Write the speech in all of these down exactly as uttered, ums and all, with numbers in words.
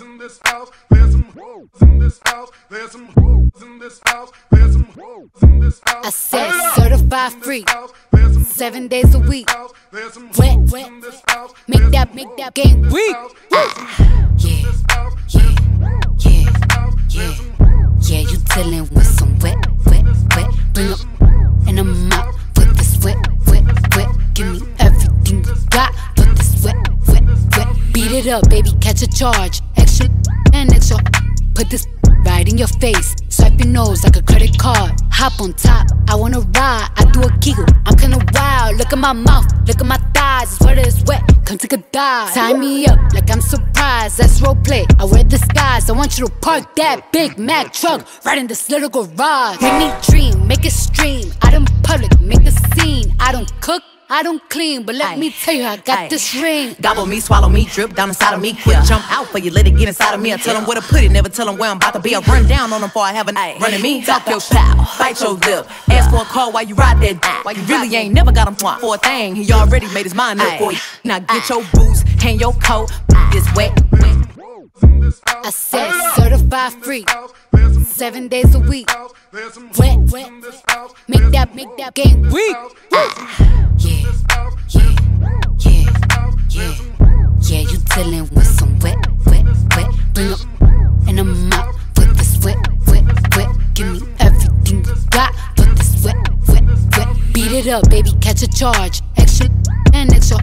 in this house, there's some hoes in this house, there's some hoes in this house, there's some hoes in this house. I said certified freak, seven days a week, wet, wet, make that, make that game weak. Yeah, yeah, yeah, yeah, yeah, you dealing with some wet, wet, wet, bring up and I'm out with this wet, wet, wet, give me everything you got with this wet, wet, wet, beat it up, baby, catch a charge, extra and extra, put this right in your face, swipe your nose like a credit card, hop on top, I wanna ride, I do a giggle, I'm kinda wild, look at my mouth, look at my thighs, it's wet, it's wet, come take a dive, tie me up like I'm surprised, that's roleplay, I wear disguise, I want you to park that Big Mac truck right in this little garage, make me dream, make it stream, out in public, make a scene, I don't cook, I don't clean, but let Aye. me tell you, I got Aye. this ring. Gobble me, swallow me, drip down inside of me. Quick yeah. jump out for you, let it get inside of me. I tell them where to put it, never tell them where I'm about to be. I run down on them before I have an eye. Running me, talk your pal, bite your lip. Yeah. Ask for a call while you ride that dick. While you really ain't never got him twat. For a thing, he already made his mind up for you. Now get your boots, hang your coat, this wet. I said certified freak, seven days a week, wet, wet, make that, make that game weak. Yeah, yeah, yeah, yeah, yeah, you dealing with some wet, wet, wet, bring up and I'm out with this wet, wet, wet, give me everything you got with this wet, wet, wet, beat it up, baby, catch a charge, extra and extra,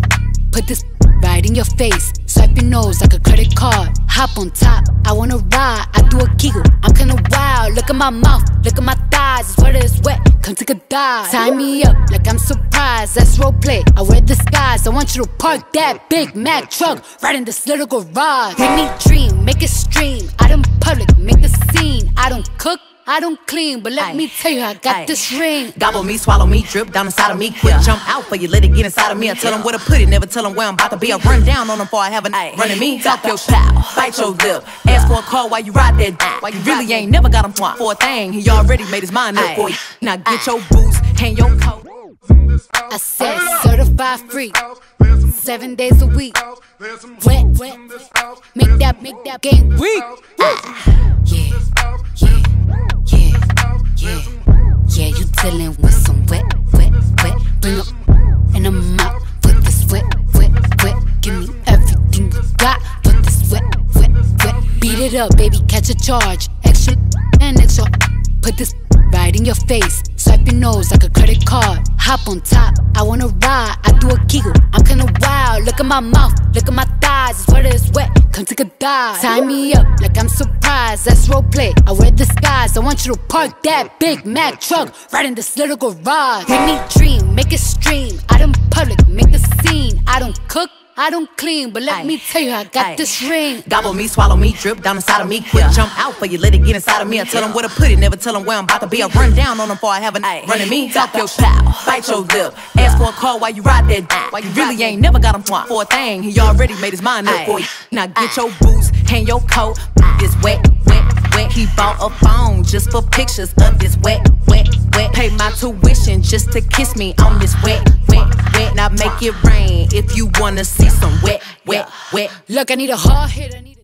put this right in your face, swipe your nose like a credit card, hop on top, I wanna ride, I do a giggle, I'm kinda wild, look at my mouth, look at my thighs, it's wet, it's wet, come take a dive, tie me up like I'm surprised, that's roleplay, I wear disguise, I want you to park that Big Mac truck right in this little garage, make me dream, make it stream, out in public, make a scene, I don't cook, I don't clean, but let Aye. me tell you, I got Aye. this ring. Gobble me, swallow me, drip down inside of me. Quick yeah. jump out for you, let it get inside of me. I tell them where to put it, never tell them where I'm about to be. I run down on them before I have an eye. Running me, talk your pal, bite your lip. Ask for a call while you ride that dick. While you really ain't never got him twat. For a thing, he already made his mind up for you. Now get your boots, hang your coat. I said certified freak, seven days a week, wet, wet, make that, make that game weak. Yeah, yeah, yeah, yeah, yeah, you dealing with some wet, wet, wet, bring up and I'm out with this wet, wet, wet, give me everything you got with this wet, wet, wet, beat it up, baby, catch a charge, extra and extra, put this right in your face, swipe your nose like a credit card, hop on top, I wanna ride, I do a giggle, I'm kinda wild, look at my mouth, look at my thighs, it's wet, it's wet, come take a dive, tie me up like I'm surprised, that's roleplay, I wear disguise, I want you to park that Big Mac truck right in this little garage, make me dream, make it stream, out in public, make a scene, I don't cook, I don't clean, but let Aye. me tell you, I got Aye. this ring. Gobble me, swallow me, drip down inside of me. Quick yeah. jump out for you, let it get inside of me. I tell them where to put it, never tell them where I'm about to be. I run down on them before I have an eye. Running me, talk your pal, bite your lip. Ask for a call while you ride that dick. While you really ain't never got him twat. For a thing, he already made his mind up for you. Now get your boots, hang your coat. This wet, wet, wet. He bought a phone just for pictures of this wet, wet, wet. Pay my tuition just to kiss me on this wet, wet, wet. Now make it rain if you wanna see some wet, wet, wet. Look, I need a hard hit. I need